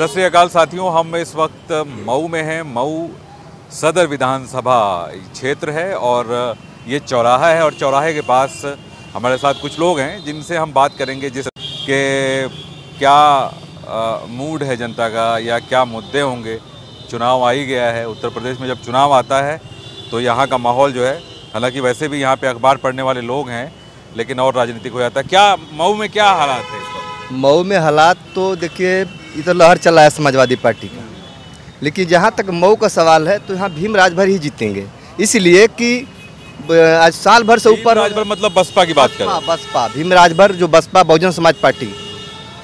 सत श्री अकाल साथियों, हम इस वक्त मऊ में हैं। मऊ सदर विधानसभा क्षेत्र है और ये चौराहा है और चौराहे के पास हमारे साथ कुछ लोग हैं जिनसे हम बात करेंगे जिस के क्या मूड है जनता का या क्या मुद्दे होंगे। चुनाव आ ही गया है। उत्तर प्रदेश में जब चुनाव आता है तो यहाँ का माहौल जो है, हालांकि वैसे भी यहाँ पे अखबार पढ़ने वाले लोग हैं लेकिन और राजनीतिक हो जाता है। क्या मऊ में क्या हालात है? मऊ में हालात तो देखिए, इधर लहर चला है समाजवादी पार्टी का, लेकिन जहाँ तक मऊ का सवाल है तो यहाँ भीम राजभर ही जीतेंगे, इसलिए कि आज साल भर से ऊपर राजभर मतलब बसपा की बात करें, बसपा भीम राजभर जो बसपा बहुजन समाज पार्टी,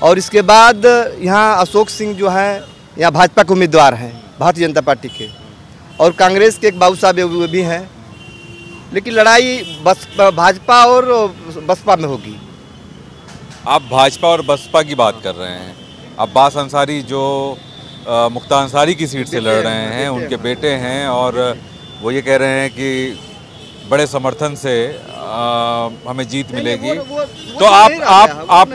और इसके बाद यहाँ अशोक सिंह जो है यहाँ भाजपा के उम्मीदवार हैं भारतीय जनता पार्टी के, और कांग्रेस के एक बाबू साहब भी हैं, लेकिन लड़ाई भाजपा और बसपा में होगी। आप भाजपा और बसपा की बात कर रहे हैं। अब्बास अंसारी जो मुख्तार अंसारी की सीट से लड़ रहे हैं, उनके बेटे हैं, और वो ये कह रहे हैं कि बड़े समर्थन से हमें जीत मिलेगी। वो तो आप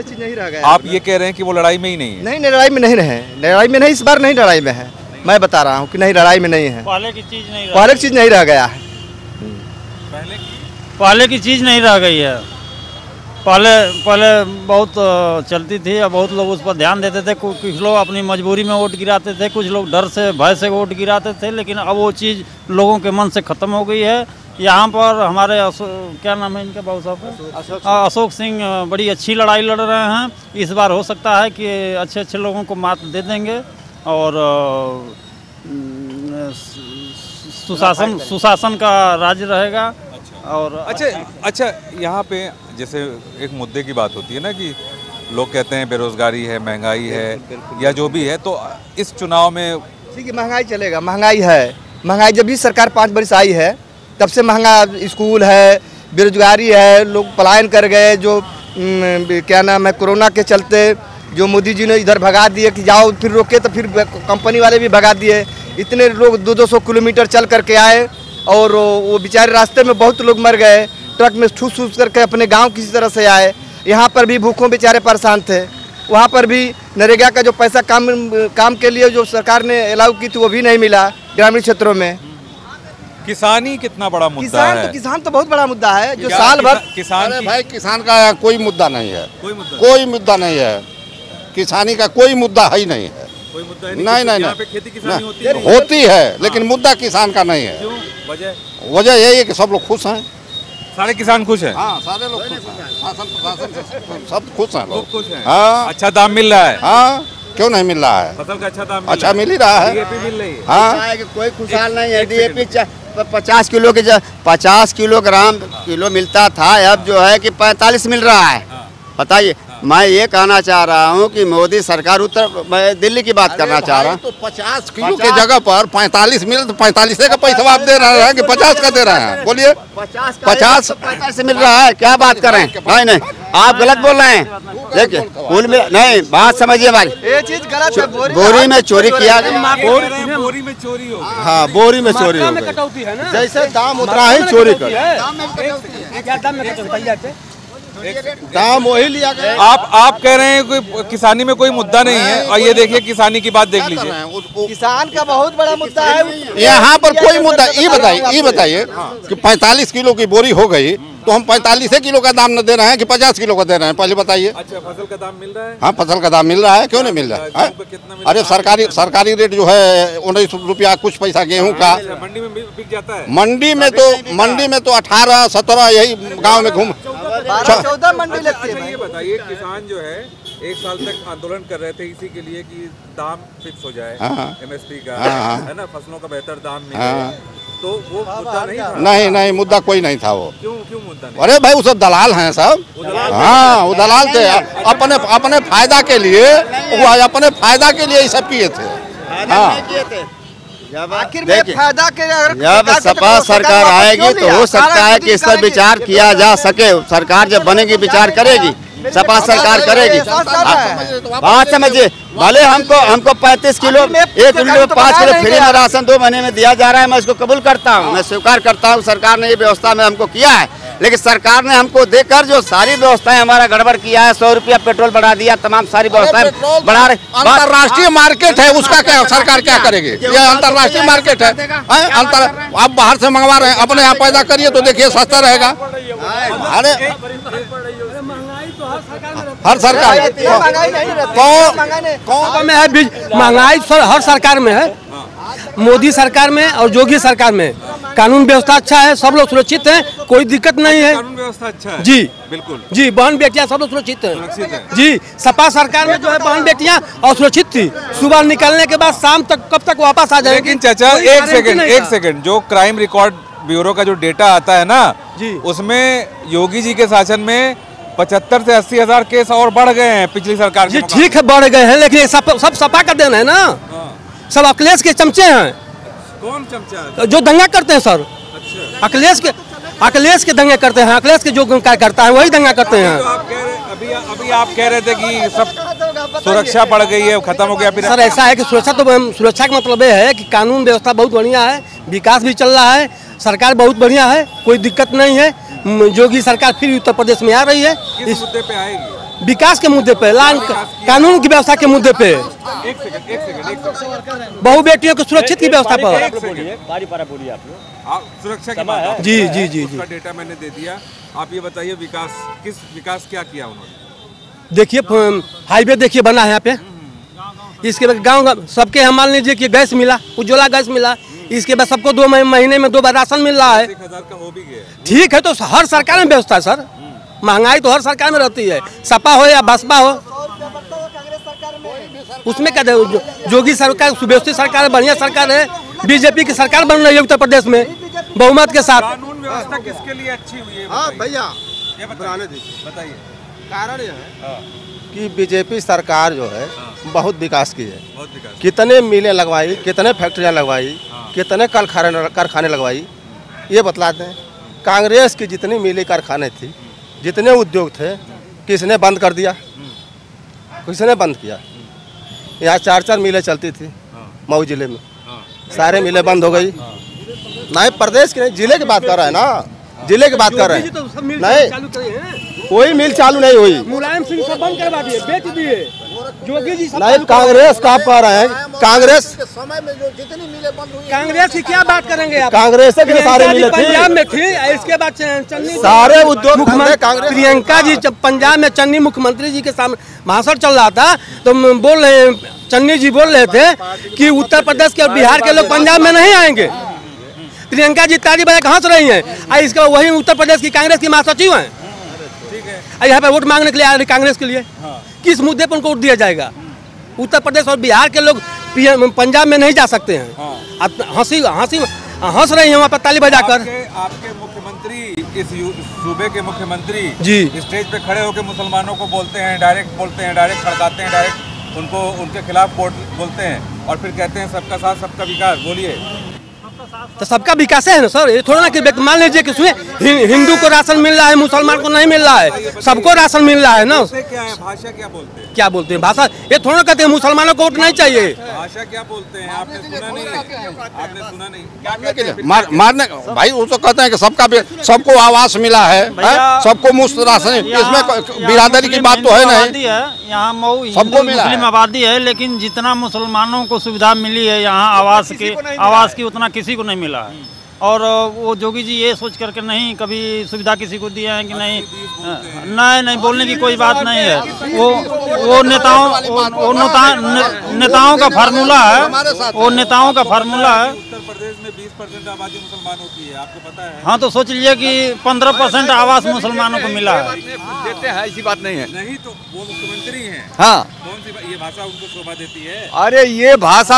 ये कह रहे हैं कि वो लड़ाई में ही नहीं है? नहीं, लड़ाई में नहीं रहे, लड़ाई में नहीं, इस बार नहीं लड़ाई में है। मैं बता रहा हूँ कि नहीं, लड़ाई में नहीं है। पहले की चीज़ नहीं रह गया है, पहले की चीज़ नहीं रह गई है। पहले बहुत चलती थी, अब बहुत लोग उस पर ध्यान देते थे, कुछ लोग अपनी मजबूरी में वोट गिराते थे, कुछ लोग डर से भय से वोट गिराते थे, लेकिन अब वो चीज़ लोगों के मन से ख़त्म हो गई है। यहाँ पर हमारे क्या नाम है इनका बाबू साहब, अशोक सिंह बड़ी अच्छी लड़ाई लड़ रहे हैं। इस बार हो सकता है कि अच्छे अच्छे लोगों को मात दे देंगे और सुशासन का राज्य रहेगा। और अच्छा, यहाँ पे जैसे एक मुद्दे की बात होती है ना कि लोग कहते हैं बेरोजगारी है, महंगाई है या जो भी है, तो इस चुनाव में ठीक है महंगाई चलेगा। महंगाई है, महंगाई जब भी सरकार 5 वर्ष आई है तब से महंगा स्कूल है, बेरोजगारी है, लोग पलायन कर गए, जो क्या नाम है कोरोना के चलते जो मोदी जी ने इधर भगा दिए कि जाओ, फिर रोके तो फिर कंपनी वाले भी भगा दिए। इतने लोग 200-200 किलोमीटर चल करके आए और वो बेचारे रास्ते में बहुत लोग मर गए, ट्रक में ठूस करके अपने गांव किसी तरह से आए। यहाँ पर भी भूखों बेचारे परेशान थे, वहाँ पर भी नरेगा का जो पैसा काम के लिए जो सरकार ने अलाउ की थी वो भी नहीं मिला ग्रामीण क्षेत्रों में। किसानी कितना बड़ा मुद्दा है। किसान तो बहुत बड़ा मुद्दा है जो साल भर किसान का कोई मुद्दा नहीं है, कोई मुद्दा नहीं है, किसानी का कोई मुद्दा ही नहीं है। नहीं, खेती किसानी होती है लेकिन मुद्दा किसान का नहीं है। वजह यही है कि सब लोग खुश हैं, सारे किसान खुश हैं। हाँ, सारे लोग खुश हैं, शासन सब खुश हैं, लोग खुश हैं। हाँ, अच्छा दाम मिल रहा है। हाँ, क्यों नहीं मिल रहा है फसल का? अच्छा दाम अच्छा मिल ही रहा है, डीएपी मिल रही है। हाँ, कोई खुशहाल नहीं है। डीएपी 50 किलो के 50 किलोग्राम किलो मिलता था, अब जो है कि 45 मिल रहा है। बताइए, मैं ये कहना चाह रहा हूँ कि मोदी सरकार, मैं दिल्ली की बात करना चाह रहा हूँ, तो 50 किलो के जगह पर 45 मिल, तो 45 का पैसा आप दे रहे हैं कि 50 का दे रहे हैं? बोलिए, 50 मिल रहा है, क्या बात कर रहे हैं? नहीं, आप गलत बोल रहे हैं। देखिए, कुल में नहीं, बात समझिए भाई, ये चीज गलत है। बोरी में चोरी किया गया, बोरी में चोरी हो गई। हाँ, बोरी में चोरी हो गई, जैसे दाम उतरा ही चोरी कर, दाम वही लिया गया। आप कह रहे हैं कोई किसानी में कोई मुद्दा नहीं है, और ये देखिए किसानी की बात देख लीजिए, किसान का बहुत बड़ा मुद्दा है। यहाँ पर कोई मुद्दा, ये बताइए कि 45 किलो की बोरी हो गई तो हम 45 किलो का दाम न दे रहे हैं कि 50 किलो का दे रहे हैं? पहले बताइए। अच्छा, फसल का दाम मिल रहा है? हाँ, फसल का दाम मिल रहा है, क्यों नहीं मिल रहा है? अरे सरकारी रेट जो है 19 रुपया कुछ पैसा गेहूं का मंडी में बिक जाता है। मंडी में तो 18-17 यही गाँव में घूम 14 मंडी लगती है। बताइए, किसान जो है 1 साल तक आंदोलन कर रहे थे इसी के लिए कि दाम फिक्स हो जाए एमएसपी का, है ना, फसलों का बेहतर दाम मिले, तो वो मुद्दा नहीं था। नहीं, मुद्दा कोई नहीं था। वो क्यों मुद्दा नहीं? अरे भाई, वो सब दलाल हैं सब। हाँ, वो दलाल थे, अपने फायदा के लिए, वो अपने फायदा के लिए सब किए थे। हाँ, आखिर में फायदा के जब सपा सरकार आएगी तो हो सकता है कि इस पर विचार किया जा सके। सरकार जब बनेगी विचार करेगी, सपा सरकार करेगी। बात समझिए, भले हमको 35 किलो, 1 किलो 5 किलो फ्री में राशन 2 महीने में दिया जा रहा है, मैं इसको कबूल करता हूँ, मैं स्वीकार करता हूँ। सरकार ने ये व्यवस्था में हमको किया है, लेकिन सरकार ने हमको देकर जो सारी व्यवस्थाएं हमारा गड़बड़ किया है, 100 रुपया पेट्रोल बढ़ा दिया, तमाम सारी व्यवस्थाएं बढ़ा रही। अंतर्राष्ट्रीय मार्केट है, उसका क्या सरकार क्या करेगी? ये अंतर्राष्ट्रीय मार्केट है, आप बाहर से मंगवा रहे हैं, अपने यहाँ पैदा करिए तो देखिए सस्ता रहेगा। अरे हर सरकार में है महंगाई, हर सरकार में है, मोदी सरकार में और योगी सरकार में। कानून व्यवस्था अच्छा है, सब लोग सुरक्षित हैं, कोई दिक्कत नहीं है। कानून व्यवस्था अच्छा है जी, बिल्कुल जी, बहन बेटियां सब लोग सुरक्षित हैं जी। सपा सरकार में जो है बहन बेटियां असुरक्षित थी, सुबह निकलने के बाद शाम तक कब तक वापस आ जाएगी। चाचा एक सेकंड, जो क्राइम रिकॉर्ड ब्यूरो का जो डेटा आता है ना जी, उसमें योगी जी के शासन में 75 से 80 हजार केस और बढ़ गए हैं पिछली सरकार जी। ठीक है बढ़ गए हैं, लेकिन सब सपा का देन है ना, सब अखिलेश के चमचे हैं। कौन चमचा? जो दंगा करते हैं सर। अच्छा। अखिलेश के दंगे करते हैं, अखिलेश के जो क्या करता है वही दंगा करते हैं। तो आप कह रहे, अभी आप कह रहे थे कि सब सुरक्षा बढ़ गई है, खत्म हो गया। सर ऐसा है कि सुरक्षा का मतलब ये है कि कानून व्यवस्था बहुत बढ़िया है, विकास भी चल रहा है, सरकार बहुत बढ़िया है, कोई दिक्कत नहीं है। योगी सरकार फिर उत्तर प्रदेश में आ रही है। इस मुद्दे पे आएगी, विकास के मुद्दे पे, कानून की व्यवस्था के मुद्दे पे, बहु बेटियों को सुरक्षित की व्यवस्था पर। जी जी जी जी, डेटा मैंने दे दिया। आप ये बताइए विकास क्या किया उन्होंने? देखिए हाईवे देखिए बना है यहाँ पे, इसके बाद गाँव सबके हम मान लीजिए कि गैस मिला, उज्ज्वला गैस मिला, इसके बाद सबको 2 महीने में 2 बार राशन मिल रहा है। का हो भी गया। ठीक है, तो हर सरकार में व्यवस्था है सर, महंगाई तो हर सरकार में रहती है, सपा हो या बसपा हो। उसमें क्या योगी सरकार सुव्यवस्थित सरकार है, बढ़िया सरकार है। बीजेपी की सरकार बन रही है उत्तर प्रदेश में बहुमत के साथ। कानून व्यवस्था किसके लिए अच्छी हुई है भैया? बताइए। कारण यह है कि बीजेपी सरकार जो है बहुत विकास की है, कितने मिलें लगवाई, कितने फैक्ट्रियां लगवाई, कितने कारखाने लगवाई, ये बतला दें। कांग्रेस की जितनी मिलें कारखाने थी, जितने उद्योग थे, किसने बंद कर दिया, किसने बंद किया? यहाँ 4-4 मिलें चलती थी मऊ जिले में, सारे मिलें बंद हो गई। नहीं प्रदेश के, नहीं जिले की बात कर रहे हैं ना, जिले की बात कर रहे हैं। नहीं कोई मिल चालू नहीं हुई। मुलायम सिंह सब बंद करवा दिए, बेच दिए योगी जी। नहीं कांग्रेस का आप कह रहे हैं, कांग्रेस समय में जो जितनी मिले बंद हुई, कांग्रेस की क्या बात करेंगे आप? कांग्रेस के सारे मिले थे, पंजाब में थी, इसके बाद चन्नी सारे उद्योग कांग्रेस। प्रियंका जी जब पंजाब में चन्नी मुख्यमंत्री जी के सामने भाषण चल रहा था तो बोल रहे, चन्नी जी बोल रहे थे कि उत्तर प्रदेश के और बिहार के लोग पंजाब में नहीं आएंगे। प्रियंका जी ताली बजा के हंस रही है, इसके बाद वही उत्तर प्रदेश की कांग्रेस की महासचिव है। यहाँ पे वोट मांगने के लिए आ रही कांग्रेस के लिए। हाँ। किस मुद्दे पर उनको वोट दिया जाएगा? उत्तर प्रदेश और बिहार के लोग पंजाब में नहीं जा सकते हैं। हाँ। हंस रही है वहाँ पर ताली बजाकर। आपके मुख्यमंत्री, इस सूबे के मुख्यमंत्री जी स्टेज पे खड़े होकर मुसलमानों को बोलते हैं, डायरेक्ट खड़काते हैं, डायरेक्ट उनके खिलाफ बोलते हैं और फिर कहते हैं सबका साथ सबका विकास। बोलिए, तो सबका विकास है ना सर? ये थोड़ा ना कि मान लीजिए कि उसमें हिंदू को राशन मिल रहा है, मुसलमान को नहीं मिल रहा है, सबको राशन मिल रहा है ना। क्या है भाषा? क्या बोलते हैं भाषा? ये थोड़ा ना कहते हैं मुसलमानों को वोट नहीं चाहिए। भाषा क्या बोलते हैं? आपने सुना नहीं? मारने भाई, वो तो कहते हैं कि सबको आवास मिला है, सबको मुफ्त राशन, इसमें बिरादरी की बात तो है नहीं। यहाँ मऊ सबको मुस्लिम आबादी है, लेकिन जितना मुसलमानों को सुविधा मिली है यहाँ आवास की उतना किसी को नहीं मिला है। और वो योगी जी ये सोच करके नहीं कभी सुविधा किसी को दिया है कि नहीं, बोलने की कोई बात नहीं है। वो नेताओं का फार्मूला है, उत्तर प्रदेश में 20% आबादी मुसलमान होती है, आपको पता है। हाँ, तो सोच लीजिए कि 15% आवास मुसलमानों को मिला है। देते हैं, ऐसी बात नहीं है। नहीं तो वो मुख्यमंत्री है, हाँ, कौन सी ये भाषा उनको शोभा देती है? अरे ये भाषा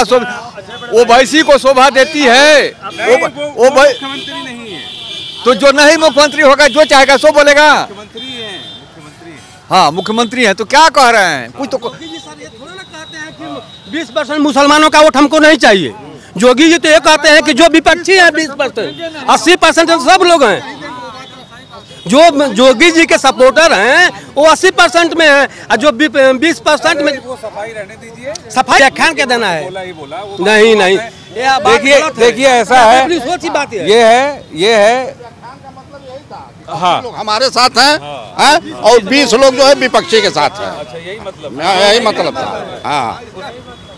वो वैसी को शोभा देती है। वो मुख्यमंत्री नहीं है तो जो नहीं मुख्यमंत्री होगा जो चाहेगा सो बोलेगा। मुख्यमंत्री है। हाँ मुख्यमंत्री है, तो क्या कह रहे हैं? कुछ तो योगी जी सर ये थोड़ा ना कहते हैं कि 20% मुसलमानों का वोट हमको नहीं चाहिए। योगी जी तो ये कहते हैं कि जो विपक्षी है 20%, 80% सब लोग हैं। जो योगी जी के सपोर्टर हैं वो 80% में है, जो 20% में। सफाई रहने दीजिए, सफाई खान के देना है। नहीं देखिए ऐसा है, ये है हाँ लोग हमारे साथ हैं और 20 लोग जो है विपक्षी के साथ हैं। अच्छा यही मतलब था। हाँ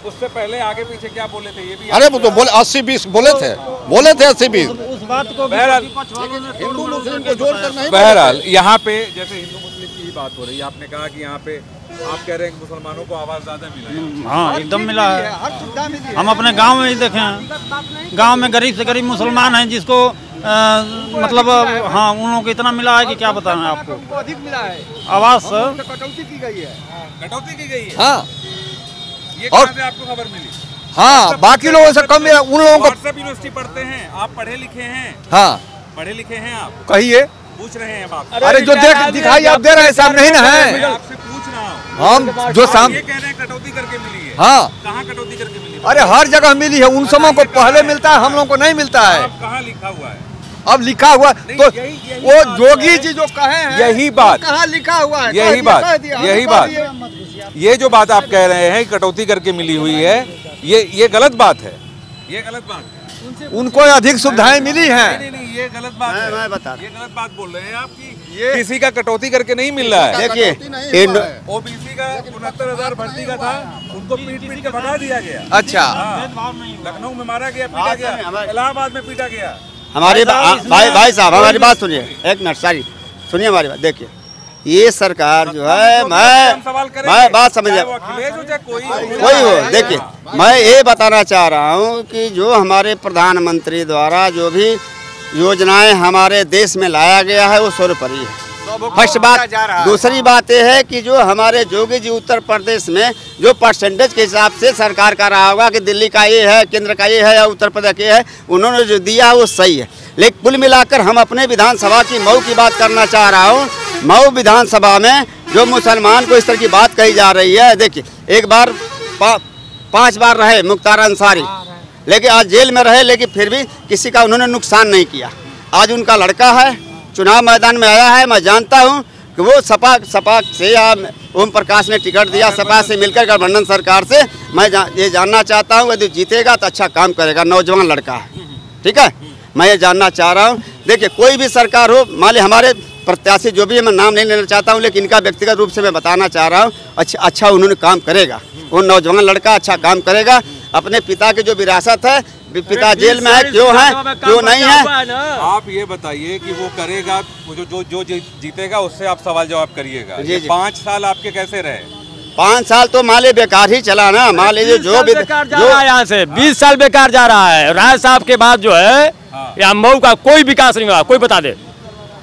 उससे पहले आगे पीछे क्या बोले थे ये भी? अरे वो तो बोले 80-20 बोले थे 80-20 उस बात को। बहरहाल हिंदू मुस्लिम को जोड़कर नहीं, बहरहाल यहाँ पे जैसे हिंदू मुस्लिम की ही बात हो रही है, आपने कहा कि यहाँ पे आप कह रहे हैं मुसलमानों को आवाज ज्यादा मिला। हाँ एकदम मिला है। हम अपने गांव में ही देखे हैं, गांव में गरीब से गरीब मुसलमान हैं जिसको मतलब हाँ उन लोगों को इतना मिला है कि क्या बताना है आपको, अधिक मिला है आवाज। कटौती की गई है, कटौती की गई है। हाँ ये कहाँ से आपको खबर मिली? हाँ बाकी लोगों से कम मिला उन लोगों को। व्हाट्सएप यूनिवर्सिटी पढ़ते हैं आप, पढ़े लिखे हैं? हाँ पढ़े लिखे हैं आप, कहिए पूछ रहे हैं आप। अरे जो देख दिखाई आप दे रहे हैं साहब नहीं ना है, हम जो शाम ये कह रहे हैं कटौती करके मिली है। हाँ कहाँ कटौती करके मिली है? अरे हर जगह मिली है, उन सबों को पहले मिलता है, हम लोगों को नहीं मिलता है। कहाँ लिखा हुआ है? अब लिखा हुआ तो वो योगी जी जो कहे हैं यही बात, कहाँ लिखा हुआ है यही बात। ये जो बात आप कह रहे हैं कटौती करके मिली हुई है, ये गलत बात है, ये गलत बात है। उनको अधिक सुविधाएं मिली है, ये गलत बात है। मैं बता, ये गलत बात बोल रहे हैं आप कि ये किसी का कटौती करके नहीं मिल रहा है। देखिए ओबीसी का 69,000 भर्ती का था, उनको पीट-पीट के भगा दिया गया। अच्छा लखनऊ में मारा गया, पीटा गया, इलाहाबाद में पीटा गया। हमारे भाई साहब हमारी बात सुनिए, एक मिनट सारी सुनिए हमारी बात। देखिए ये सरकार जो है, मैं बात समझ कोई हो, देखिए मैं ये बताना चाह रहा हूँ कि जो हमारे प्रधानमंत्री द्वारा जो भी योजनाएं हमारे देश में लाया गया है वो सर्वोपरि है, फर्स्ट बात। दूसरी बात यह है कि जो हमारे योगी जी उत्तर प्रदेश में जो परसेंटेज के हिसाब से सरकार का रहा होगा कि दिल्ली का ये है, केंद्र का ये है या उत्तर प्रदेश ये है, उन्होंने जो दिया वो सही है। लेकिन कुल मिलाकर हम अपने विधानसभा की मऊ की बात करना चाह रहा हूँ। मऊ विधानसभा में जो मुसलमान को इस तरह की बात कही जा रही है, देखिए एक बार 5 बार रहे मुख्तार अंसारी, लेकिन आज जेल में रहे, लेकिन फिर भी किसी का उन्होंने नुकसान नहीं किया। आज उनका लड़का है चुनाव मैदान में आया है, मैं जानता हूं कि वो सपा से या ओम प्रकाश ने टिकट दिया सपा से मिलकर गठबंधन सरकार से। मैं ये जानना चाहता हूं यदि जीतेगा तो अच्छा काम करेगा, नौजवान लड़का है, ठीक है, मैं ये जानना चाह रहा हूँ। देखिए कोई भी सरकार हो, मान ली हमारे प्रत्याशी जो भी है, मैं नाम नहीं लेना चाहता हूँ, लेकिन इनका व्यक्तिगत रूप से मैं बताना चाह रहा हूँ, अच्छा उन्होंने काम करेगा, वो नौजवान लड़का अच्छा काम करेगा। अपने पिता की जो विरासत है, पिता जेल में है, क्यों है क्यों नहीं है, आप ये बताइए कि वो करेगा, जो जीतेगा उससे आप सवाल जवाब करिएगा। 5 साल आपके कैसे रहे? 5 साल तो माले बेकार ही चला ना, मान लीजिए जो भी यहाँ से 20 साल बेकार जा रहा है। राय साहब के बाद जो है यहाँ मऊ का कोई विकास नहीं हुआ, कोई बता दे।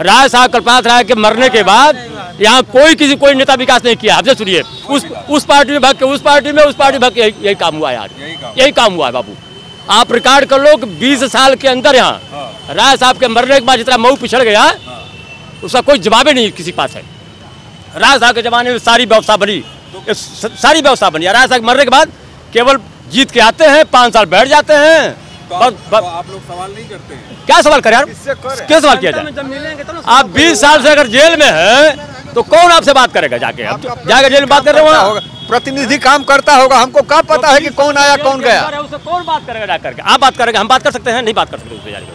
राय साहब कल्पनाथ राय के मरने के बाद यहाँ कोई नेता विकास नहीं किया। आपसे सुनिए, उस पार्टी में भाग के उस पार्टी में भाग के यही काम हुआ है आज, यही काम हुआ है बाबू। आप रिकॉर्ड कर लो कि 20 साल के अंदर यहाँ राय साहब के मरने के बाद जितना मऊ पिछड़ गया उसका कोई जवाब ही नहीं किसी पास है। राय साहब के जमाने में सारी व्यवस्था बनी। राय साहब के मरने के बाद केवल जीत के आते हैं, 5 साल बैठ जाते हैं। आप लोग सवाल नहीं करते हैं। क्या सवाल करें यार, क्या सवाल किया जाए? आप 20 साल से अगर जेल में हैं तो कौन आपसे बात करेगा जाके? आप जाके जेल में बात कर रहे हो, प्रतिनिधि काम करता होगा, हमको क्या पता है कि कौन आया कौन गया, कौन बात करेगा जाकर? आप बात करेंगे, हम बात कर सकते हैं? नहीं बात कर सकते।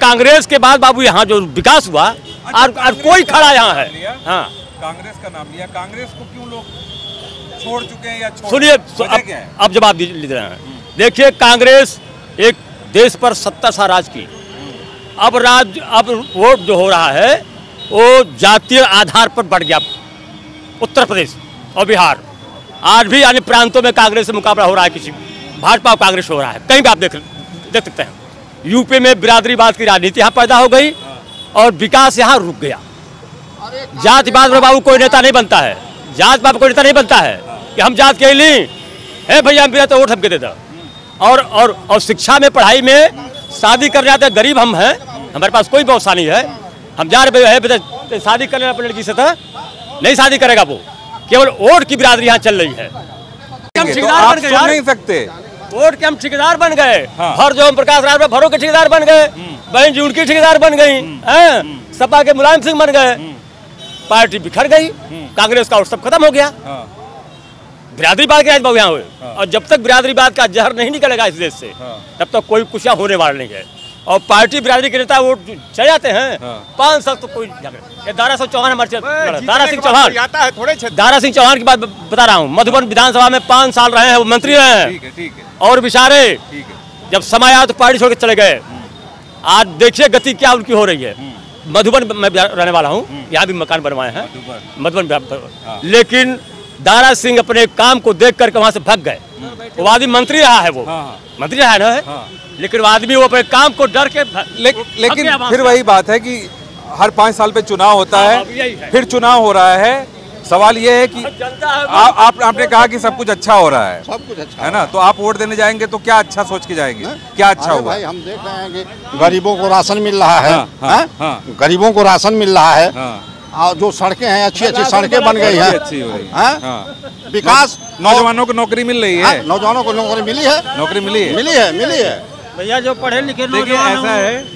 कांग्रेस के बाद बाबू यहाँ जो विकास हुआ और कोई खड़ा यहाँ है। हाँ कांग्रेस का नाम लिया, कांग्रेस को क्यों लोग छोड़ चुके हैं? सुनिए आप जवाब दे रहे हैं। देखिए कांग्रेस एक देश पर सत्ता सा राज की। अब वोट जो हो रहा है वो जातीय आधार पर बढ़ गया। उत्तर प्रदेश और बिहार आज भी यानी प्रांतों में कांग्रेस से मुकाबला हो रहा है, किसी भाजपा और कांग्रेस हो रहा है, कहीं भी आप देख सकते हैं। यूपी में बिरादरीवाद की राजनीति यहाँ पैदा हो गई और विकास यहाँ रुक गया। जातिवाद में बाबू कोई नेता नहीं बनता है, जातिवाद में कोई नेता नहीं बनता है कि हम जात के ली है भैया, हम बिना तो वोट हमके देता। और शिक्षा में, पढ़ाई में, शादी करने आते हैं, गरीब हम हैं, हमारे पास कोई व्यवस्था नहीं है, हम जा रहे हैं शादी करने अपनी लड़की से था नहीं शादी करेगा वो, केवल वोट की बिरादरी यहाँ चल रही है। हम ठेकेदार बन गए, नहीं सकते वोट के, हम ठेकेदार बन गए। हर जो प्रकाश राय में भरों के ठेकेदार बन गए, बहन जी उनकी ठेकेदार बन गई, सपा के मुलायम सिंह बन गए, पार्टी बिखर गई, कांग्रेस का और सब खत्म हो गया। बिरादरीवाद के राज यहाँ हुए और जब तक बिरादरीवाद का जहर नहीं निकलेगा इस देश से तब तक कोई कुछ होने वाला नहीं है। और पार्टी बिरादरी के नेता वोट चले जाते हैं। 5 साल तो कोई दारा सिंह चौहान हमारे दारा सिंह चौहान की बात बता रहा हूँ। मधुबन विधानसभा में 5 साल रहे हैं, वो मंत्री रहे हैं और बेचारे जब समय आया तो पार्टी छोड़ के चले गए। आज देखिए गति क्या उनकी हो रही है। मधुबन में रहने वाला हूँ, यहाँ भी मकान बनवाए हैं मधुबन, लेकिन दारा सिंह अपने काम को देख करके वहाँ से भाग गए। वो आदमी मंत्री रहा है, वो मंत्री रहा है ना, लेकिन वो आदमी वो अपने काम को डर के लेकिन फिर वही बात है कि हर 5 साल पे चुनाव होता है, फिर चुनाव हो रहा है। सवाल ये है कि आपने कहा कि सब कुछ अच्छा हो रहा है, सब कुछ अच्छा है ना, तो आप वोट देने जाएंगे तो क्या अच्छा सोच के जाएंगे? क्या अच्छा होगा? भाई हम देख रहे हैं कि गरीबों को राशन मिल रहा है, गरीबों को राशन मिल रहा है, और जो सड़कें हैं अच्छी अच्छी सड़कें बन गई हैं, विकास, नौजवानों को नौकरी मिल रही है, नौजवानों को नौकरी मिली है, भैया जो पढ़े लिखे लोग। ऐसा है